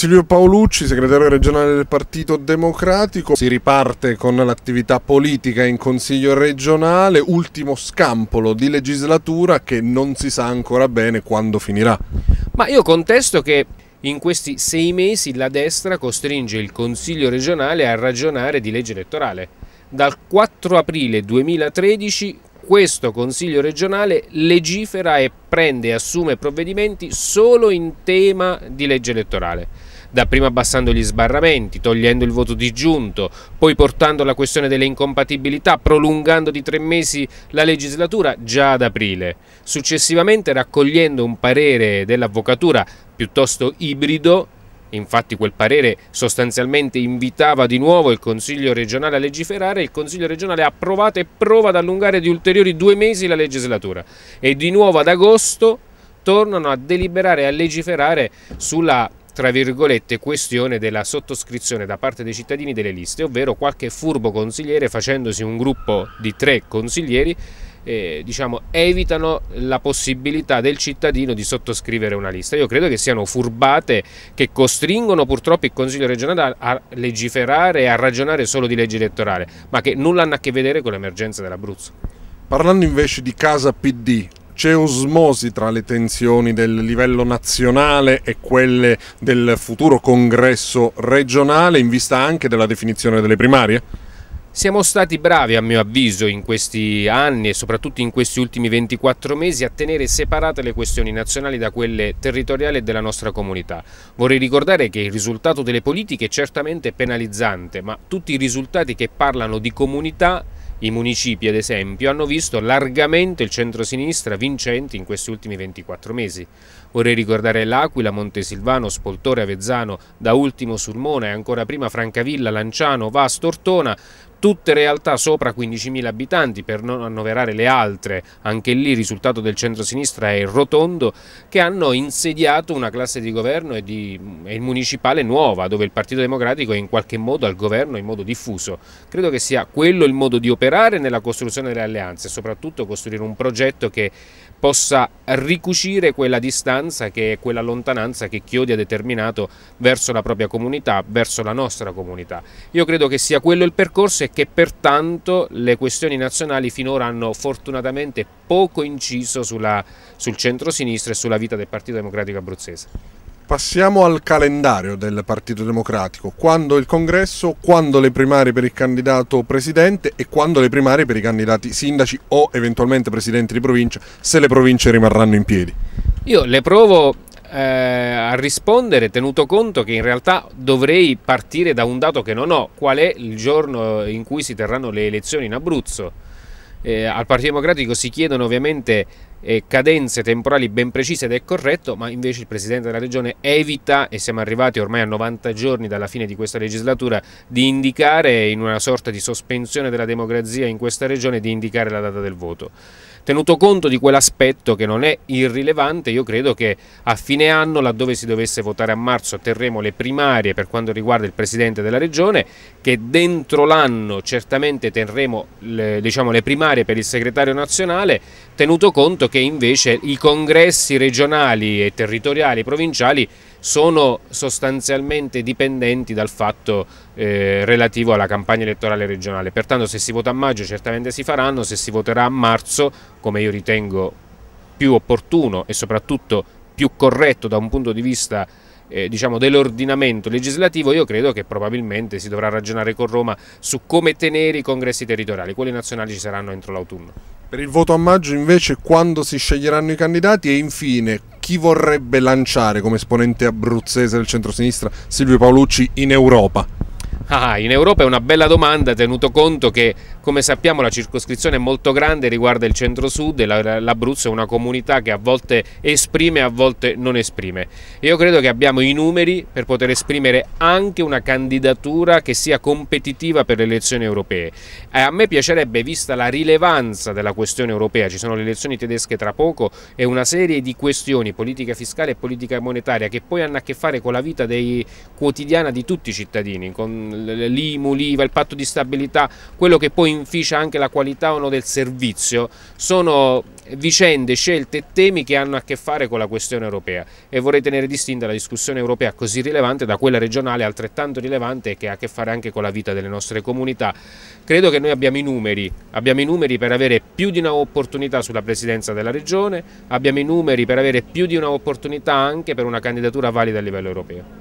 Silvio Paolucci, segretario regionale del Partito Democratico, si riparte con l'attività politica in Consiglio regionale, ultimo scampolo di legislatura che non si sa ancora bene quando finirà. Ma io contesto che in questi 6 mesi la destra costringe il Consiglio regionale a ragionare di legge elettorale. Dal 4 aprile 2013 questo Consiglio regionale legifera e prende e assume provvedimenti solo in tema di legge elettorale. Dapprima abbassando gli sbarramenti, togliendo il voto disgiunto, poi portando la questione delle incompatibilità, prolungando di 3 mesi la legislatura già ad aprile. Successivamente raccogliendo un parere dell'avvocatura piuttosto ibrido, infatti quel parere sostanzialmente invitava di nuovo il Consiglio regionale a legiferare, il Consiglio regionale ha approvato e prova ad allungare di ulteriori 2 mesi la legislatura e di nuovo ad agosto tornano a deliberare e a legiferare sulla tra virgolette questione della sottoscrizione da parte dei cittadini delle liste, ovvero qualche furbo consigliere facendosi un gruppo di 3 consiglieri evitano la possibilità del cittadino di sottoscrivere una lista. Io credo che siano furbate che costringono purtroppo il Consiglio regionale a legiferare e a ragionare solo di legge elettorale, ma che nulla hanno a che vedere con l'emergenza dell'Abruzzo. Parlando invece di Casa PD, c'è osmosi tra le tensioni del livello nazionale e quelle del futuro congresso regionale in vista anche della definizione delle primarie? Siamo stati bravi a mio avviso in questi anni e soprattutto in questi ultimi 24 mesi a tenere separate le questioni nazionali da quelle territoriali e della nostra comunità. Vorrei ricordare che il risultato delle politiche è certamente penalizzante, ma tutti i risultati che parlano di comunità, i municipi ad esempio, hanno visto largamente il centrosinistra vincenti in questi ultimi 24 mesi. Vorrei ricordare L'Aquila, Montesilvano, Spoltore, Avezzano, da ultimo Sulmona e ancora prima Francavilla, Lanciano, Vasto, Ortona, tutte realtà sopra 15.000 abitanti, per non annoverare le altre, anche lì il risultato del centrosinistra è rotondo, che hanno insediato una classe di governo e municipale nuova, dove il Partito Democratico è in qualche modo al governo in modo diffuso. Credo che sia quello il modo di operare nella costruzione delle alleanze, soprattutto costruire un progetto che possa ricucire quella distanza, che è quella lontananza che Chiodi ha determinato verso la propria comunità, verso la nostra comunità. Io credo che sia quello il percorso e che pertanto le questioni nazionali finora hanno fortunatamente poco inciso sul centro-sinistra e sulla vita del Partito Democratico abruzzese. Passiamo al calendario del Partito Democratico. Quando il congresso, quando le primarie per il candidato presidente e quando le primarie per i candidati sindaci o eventualmente presidenti di provincia, se le province rimarranno in piedi? Io le provo a rispondere tenuto conto che in realtà dovrei partire da un dato che non ho, qual è il giorno in cui si terranno le elezioni in Abruzzo. Al Partito Democratico si chiedono ovviamente cadenze temporali ben precise ed è corretto, ma invece il Presidente della Regione evita, e siamo arrivati ormai a 90 giorni dalla fine di questa legislatura, di indicare, in una sorta di sospensione della democrazia in questa Regione, di indicare la data del voto. Tenuto conto di quell'aspetto che non è irrilevante, io credo che a fine anno, laddove si dovesse votare a marzo, terremo le primarie per quanto riguarda il Presidente della Regione, che dentro l'anno certamente terremo le primarie per il Segretario Nazionale, tenuto conto che invece i congressi regionali e territoriali provinciali sono sostanzialmente dipendenti dal fatto relativo alla campagna elettorale regionale. Pertanto se si vota a maggio certamente si faranno, se si voterà a marzo, come io ritengo più opportuno e soprattutto più corretto da un punto di vista dell'ordinamento legislativo, io credo che probabilmente si dovrà ragionare con Roma su come tenere i congressi territoriali, quelli nazionali ci saranno entro l'autunno. Per il voto a maggio invece quando si sceglieranno i candidati e infine chi vorrebbe lanciare come esponente abruzzese del centrosinistra Silvio Paolucci in Europa? In Europa è una bella domanda, tenuto conto che, come sappiamo, la circoscrizione è molto grande, riguarda il centro-sud e l'Abruzzo è una comunità che a volte esprime e a volte non esprime. Io credo che abbiamo i numeri per poter esprimere anche una candidatura che sia competitiva per le elezioni europee. A me piacerebbe, vista la rilevanza della questione europea, ci sono le elezioni tedesche tra poco e una serie di questioni, politica fiscale e politica monetaria, che poi hanno a che fare con la vita quotidiana di tutti i cittadini, con l'IMU, l'IVA, il patto di stabilità, quello che poi inficia anche la qualità o no del servizio. Sono vicende, scelte e temi che hanno a che fare con la questione europea, e vorrei tenere distinta la discussione europea così rilevante da quella regionale altrettanto rilevante, che ha a che fare anche con la vita delle nostre comunità. Credo che noi abbiamo i numeri per avere più di una opportunità sulla presidenza della regione, abbiamo i numeri per avere più di una opportunità anche per una candidatura valida a livello europeo.